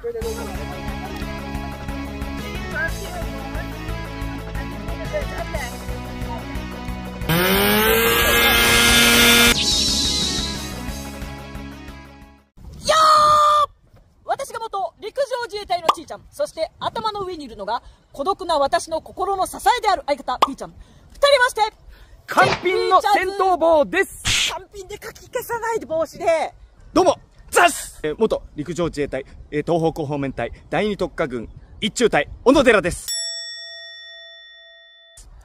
私が元陸上自衛隊のちーちゃん、そして頭の上にいるのが孤独な私の心の支えである相方ピーちゃん、二人まして完品の戦闘帽です。完品でかき消さない帽子でどうもザッス、元陸上自衛隊東北方面隊第2特科軍一中隊小野寺です。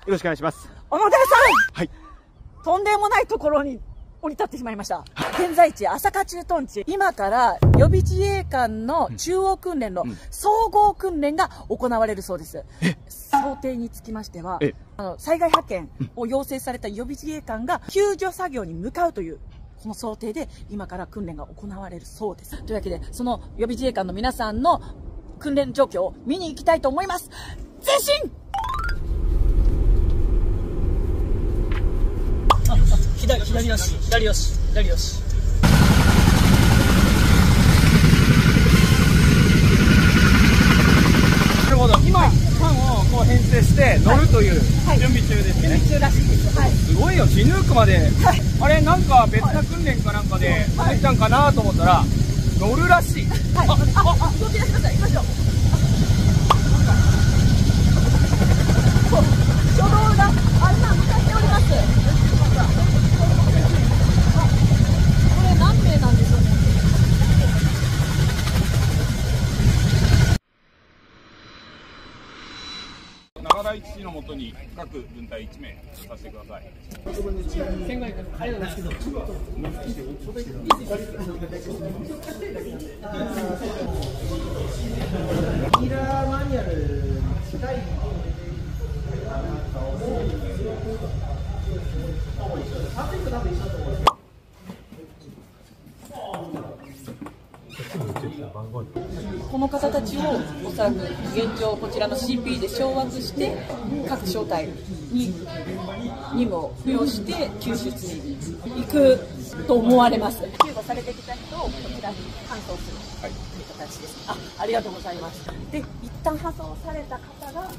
よろしくお願いします。小野寺さん、はい、とんでもないところに降り立ってしまいました。現在地朝霞駐屯地、今から予備自衛官の中央訓練の総合訓練が行われるそうです。想定につきましては、災害派遣を要請された予備自衛官が救助作業に向かうというこの想定で今から訓練が行われるそうです。というわけで、その予備自衛官の皆さんの訓練状況を見に行きたいと思います。前進。左足。なるほど。今、班をこう編成して乗るという準備中ですね。準備中らしいです。はい。すごいよ、チヌークまで。あれ、なんか別な訓練かなんかで入ったんかなと思ったら乗るらしい。はい。あ、動き出しました。行きましょう。初動が今向かっております。長良市のもとに各分隊1名させてください。キラーマニュアルしたいかなと思うんですけど、パーフェクト多分一緒だと思うんですよ。この方たちをおそらく現状こちらの CP で掌握して各小隊に任務を付与して救出に行くと思われます。救護されてきた人をこちらに搬送するという形です。ありがとうございます。で、一旦搬送された方が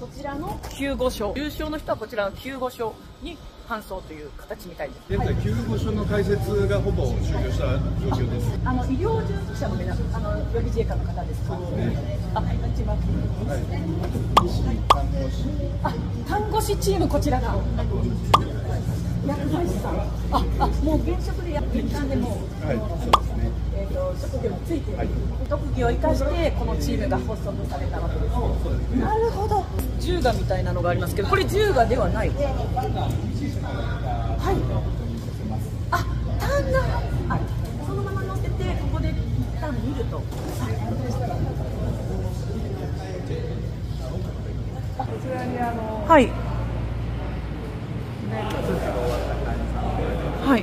こちらの救護所、重症の人はこちらの救護所に搬送という形みたいです。現在、救護所の開設がほぼ終了した状況です。医療従事者の皆さん、予備自衛官の方ですか。はい、一番看護師チーム、こちらが。薬剤師さん。もう現職でやっていたんでも。職業について、特技を生かして、このチームが発足されたわけです。なるほど。銃がみたいなのがありますけど、これ銃がではない。はい。単がそのまま乗ってて、ここで一旦見ると。こちらにはい。はい。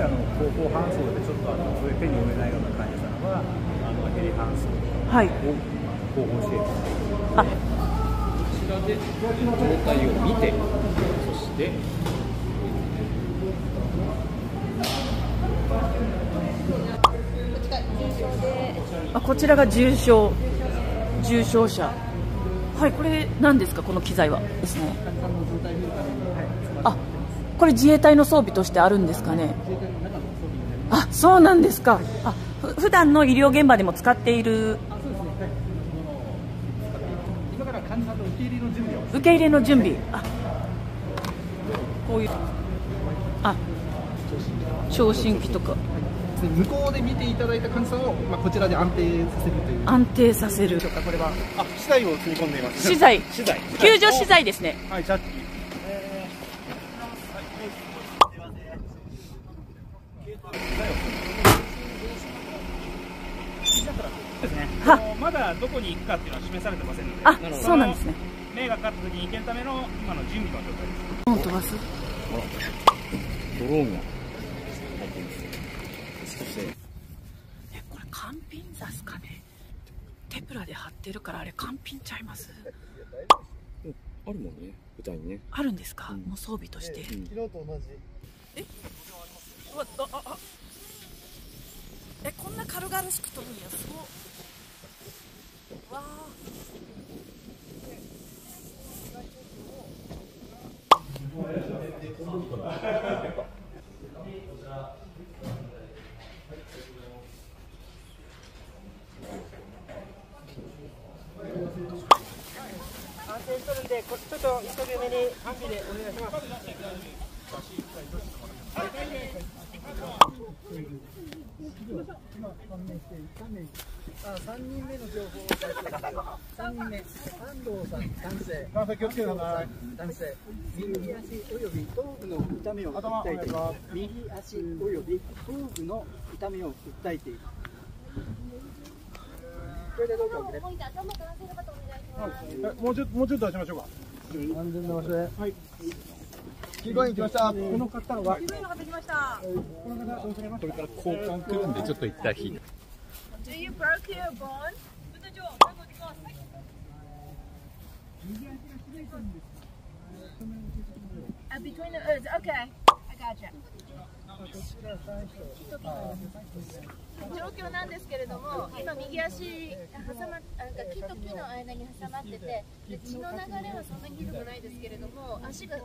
後方搬送でちょっと上手に負えないような患者さんはヘリ搬送を後方支援していくので、こちらで状態を見て、そしてこちらが重症者。はい。これ何ですか、この機材はですね。これ自衛隊の装備としてあるんですかね。そうなんですか。普段の医療現場でも使っている。今から患者さんの受け入れの準備。こういう聴診器とか。向こうで見ていただいた患者さんをこちらで安定させるという。安定させる。これは資材を積み込んでいます。資材。救助資材ですね。はい。まだどこに行くかっていうのは示されてませんので、そうなんですね。目がかかった時に行けるための今の準備の状態です。ドローン飛ばす。ドローンが入っています。そしてこれ完品ザスかね。テプラで貼ってるから、あれ完品ちゃいます。あるもんね、舞台にね。あるんですか、もう装備として。昨日と同じ。えっ、うわっ、ああえこがらしく飛ぶんや。すごっ。わーこちょっと急ぎ目にアンビでお願いします。3人目の情報を最初に。3人目、安藤さん、男性。気をつけてください。男性。右足及び頭部の痛みを訴えている。右足及び頭部の痛みを訴えている。これでどうかお願いします。もうちょっと出しましょうか。安全な場所で。はい。警護員来ました。この方は。警護員の方来ました。この方どうされますか。これから交換来るんでちょっと一旦引いて。Do you broke your bone? Between the ears. Okay. I got you.状況なんですけれども、今、右足木と木の間に挟まってて、血の流れはそんなにひどくないですけれども、足が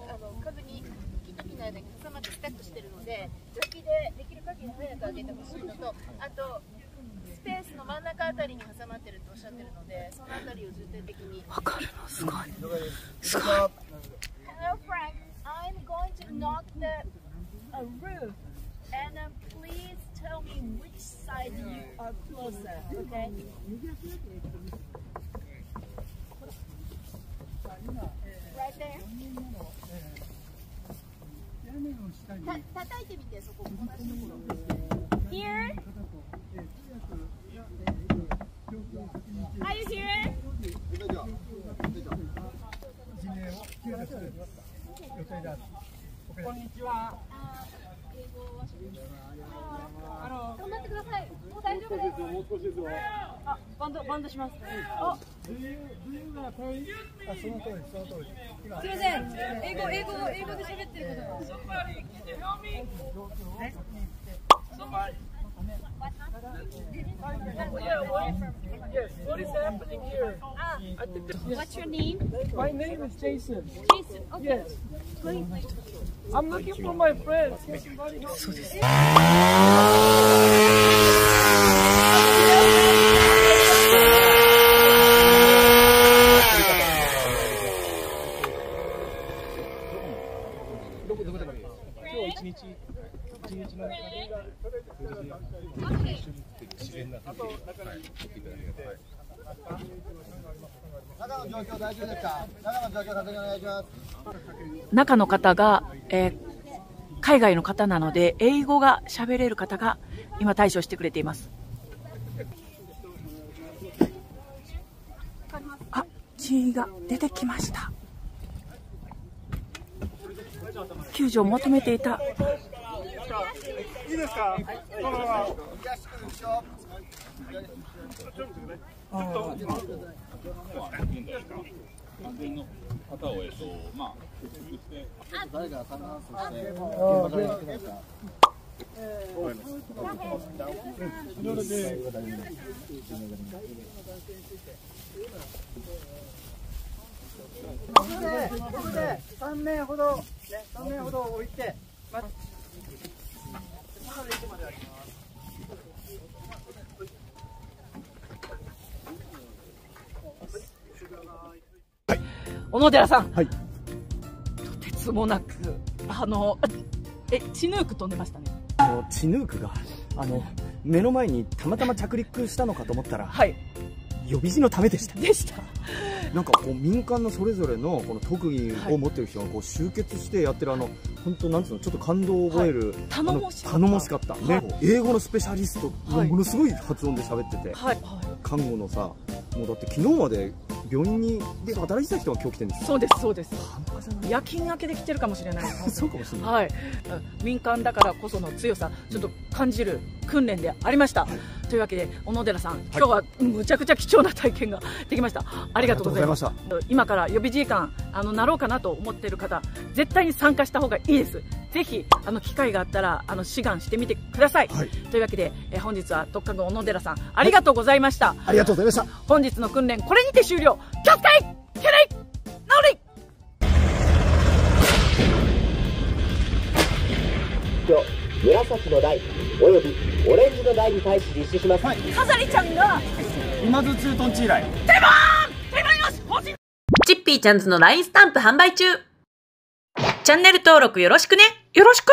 壁に木と木の間に挟まってスタックしてるので、脇でできる限り早く上げてほしいのと、あとスペースの真ん中あたりに挟まってるとおっしゃってるので、そのあたりを重点的に。分かるの、すごい。すごい。Hello, Frank. I'm going to knock the a roof and please tell me which side you are closer, okay? Right there? 叩いてみて、そこ、同じところ。 Here? Are you here? こんにちは。頑張ってください。もう大丈夫です。もう少しですよ。あ、バンドします。あ、その通り。すみません。英語で喋ってることが。What is happening here? What's your name? My name is Jason. Jason, okay. Yes. I'm looking for my friends. Can somebody help me?中の方が、海外の方なので英語が喋れる方が今対処してくれています。あ、血が出てきました。救助を求めていた。いいですか。ここで3名ほど置いて。小野寺さん、はい、とてつもなくチヌーク飛んでましたね。チヌークが目の前にたまたま着陸したのかと思ったら、はい、予備時のためでした。なんかこう民間のそれぞれのこの特技を持ってる人がこう集結してやってる本当なんつうのちょっと感動を覚える、はい、頼もしかったね、はい、英語のスペシャリスト、はい、ものすごい発音で喋ってて、はい、看護のさもうだって昨日まで病院にで働いてた人が今日来てるんです。そうです夜勤明けで来てるかもしれないそうかもしれない、はい、民間だからこその強さちょっと感じる訓練でありました。というわけで小野寺さん、今日はむちゃくちゃ貴重な体験ができました。ありがとうございました。今から予備自衛官なろうかなと思っている方、絶対に参加した方がいいです。ぜひ機会があったら志願してみてください。というわけで本日は特訓小野寺さん、ありがとうございました。ありがとうございました。本日の訓練これにて終了。キャプテンケレイナオリ。紫の台およびオレンジの台に対し実施します。かざりちゃんが今津駐屯地以来手番よし欲しい。チッピーちゃんズの LINE スタンプ販売中。チャンネル登録よろしくね。よろしく。